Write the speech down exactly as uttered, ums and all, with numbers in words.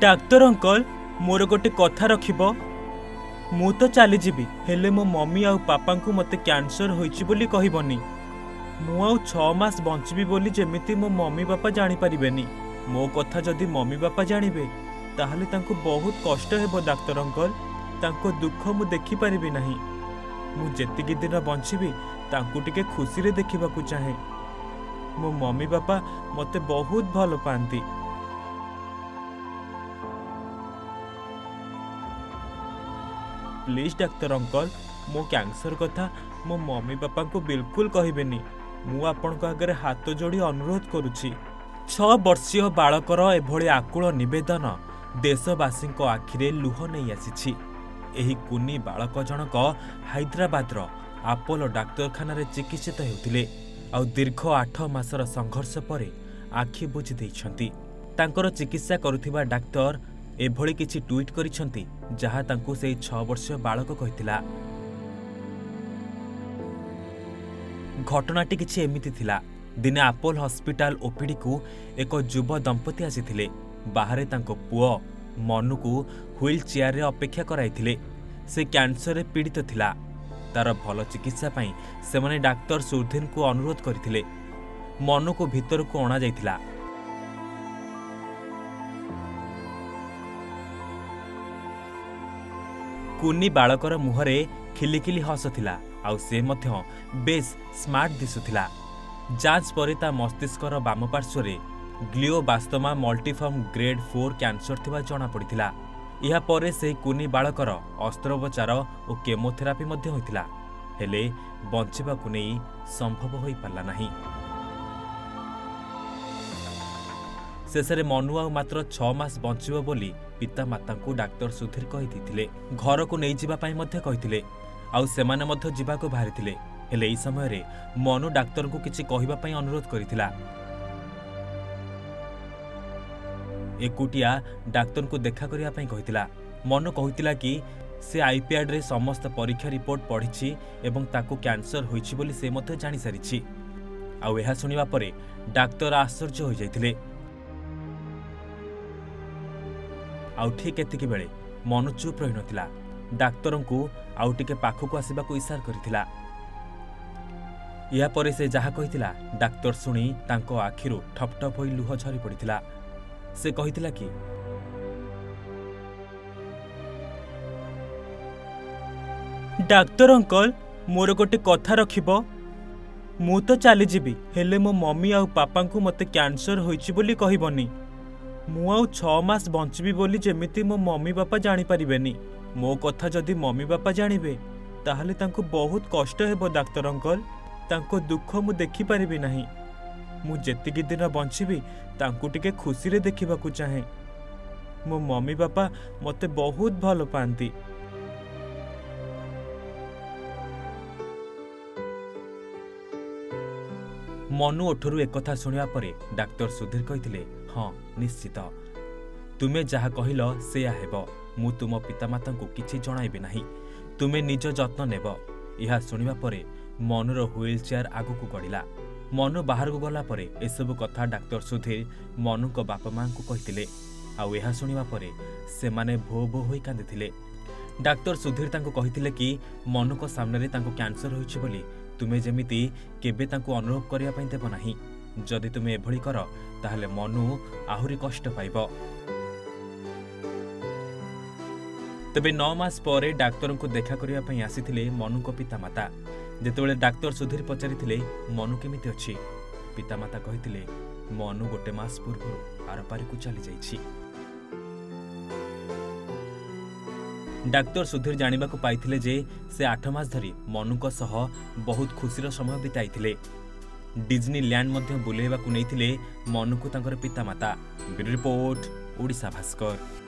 Doctor uncle मोर गोटे कथा रखिब। मु तो चली जीवी हेले मो मम्मी आ पापा को मते कैंसर होइछि बोली कहबनी। मु आ छ मास बंचबी बोली जेमिति मो मम्मी बापा जानि परिबेनी। मो कथा जदि मम्मी बापा जानिबे ताहले तांको बहुत कष्ट हेबो डाक्तर अंकल। तांको दुख मु देखि परिबे नाही। मु जेतिकि दिन बंचबी तांको टिके खुशी रे देखिबाकू चाहे। मो मम्मी बापा मते बहुत भलो पांती। प्लीज डाक्टर अंकल मो कैंसर कथा मो मम्मी बापा को बिल्कुल कहबेनी। मु आपन को आगे हाथ जोड़ी अनुरोध करुछि। छ वर्षीय बालकर एभली आकुल निवेदन देशवासी आखिरे लुह नहीं आसीछि। एही कुनी बालक जनक हैदराबाद आपोलो डाक्तखाना चिकित्सित होउथिले। आ दीर्घ आठ मासर संघर्ष पर आखि बुझी देइछंती। तांकर चिकित्सा करुथिबा डाक्टर एभली किछि ट्वीट करिछंती जहा तांकु सेई छ वर्षीय बालक कहितिला। घटनाटी किछि एमिति थिला। दिने आपोल हॉस्पिटल ओपीडी को एक युवा दंपति आसीथिले। बाहरे तांको पुओ मनु को व्हील चेयर रे अपेक्षा कराइथिले। से कैंसर रे पीड़ित थिला। तार भल चिकित्सा पई सेमाने डाक्टर सुधीन को अनुरोध करिथिले। मनु को भीतर को अणा जाइथिला। कुन्नी बालकर मुहरे खिलिखिली हस थिला। आउ से मध्य बेस स्मार्ट दिसुथिला। जांच पर ता मस्तिष्कर बाम पार्श्वरे glioblastoma multiforme grade four cancer थिबा जणा पड़िथिला। इहा परे से कुन्नी बालकर अस्त्रोपचार और केमोथेरापी मध्य होइथिला। हेले बंचिबा को नेई संभव होई पारला नाही। शेषे मनु आ मात्र छ मास बंचिबो बोली पिता माता को डाक्टर सुधीर कही देथिले। घर को नहीं जावाई कही आउ सेमाने मध्य जीवाको बाहरी। हेले एई समय रे मनु डाक्तर को किछि कहिबा पई अनुरोध करिथिला। एकुटिया डाक्तर को देखा करिया पई कहिथिला। मनु कहिथिला कि से आईपैड रे समस्त परीक्षा रिपोर्ट पढ़िछि एवं ताको कैंसर होइछि बोली से मते जानि सारिछि। आउ एहा सुनिबा परे डाक्तर आश्चर्य होई जाइथिले। आउ ठीक एतिकि बेले मनु चुप रहि नथिला। डाक्तर को आउ टिके पाखकु आसिबाकू इशारा करिथिला। या परे से जहा कहिथिला डाक्तर सुनी तांको आखिरो ठप ठप होई लुह झरी पड़िथिला। से कहिथिला कि डाक्तर अंकल मोर गोटे कथा रखिबो। मु तो चली जीवी हेले मो मम्मी आ पापा को मते कैंसर होइछि बोली कहबनी। मु आ छ मास बंचबी बोली जेमिति मो मम्मी बापा जानि परिबेनी। मो कथा जदि मम्मी बापा जानिबे ताहले तांको बहुत कष्ट हेबो डाक्तर अंकल। तांको दुख मु देखि परिबे नाही। मु जेतिकि दिन बंचबी तांको टिके खुशी रे देखिबाकू चाहे। मो मम्मी बापा मते बहुत भलो पांती। मनु ओठरू एक कथा सुनिया परे डाक्तर सुधीर कहिथिले, हां निश्चित तुमे जहा कहिलो सेया हेबो। मु तुम पितामाता को किछि जणाइबे नाही। तुमे निज जत्न नेब। इहा सुनिबा परे मनुर व्हील चेयर आगकू गढ़ा। मनु बाहर को गला परे एसबु कथा डाक्तर सुधीर मनु को बापा मां को कहिथिले। आउ एहा सुनिबा परे सेमाने भो भो होई कांदिथिले। डाक्तर सुधीर तांको कहिथिले कि मनु को सामने रे तांको कैंसर होइछि बोली तुमे जेमिति केबे तांको अनुभव करिया पई देबो नाही। जदि तुमे एभली कर ताहले मनु आहुरी कष्ट पाइबो। तबे नौ मास परे डाक्तर को देखा करिया पई आसीथिले मनु को पितामाता। जेतेबेले डाक्तर सुधीर पचारिथिले मनु केमिति अछि, पितामाता कहिथिले मनु गोटे मास पूर्व आरपारिकु चली जाइछि। डाक्तर सुधीर जानिबाकू पाइथिले जे से आठ मास धरी मनु को सह बहुत खुशीर समय बिताइथिले। डिज्नी लैंड मध्ये बुलेबाकू नेथिले मनु को तांकर पितामाता। Bureau report, Odisha Bhaskar.